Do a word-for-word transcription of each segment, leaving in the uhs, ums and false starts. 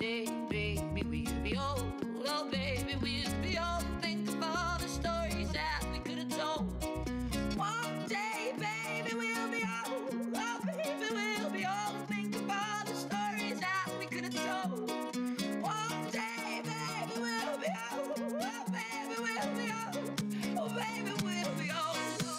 day, baby, we'd be old. Oh, baby, we'd be old. Think of all the stories that we could have told. One day, baby, we'll be old. Oh, baby, we'll be old. Think of all the stories that we could have told. One day, baby, we'll be old. Oh, baby, we'll be old. Oh, baby, we'll be old.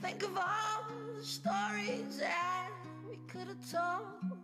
Think of all the stories that we could have told.